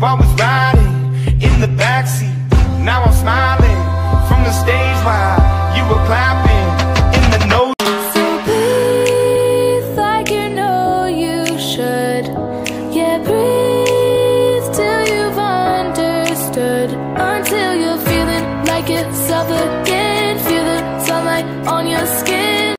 remember I was riding in the backseat. Now I'm smiling from the stage while you were clapping in the nose. So breathe like you know you should. Yeah, breathe till you've understood, until you're feeling like it's suffocating.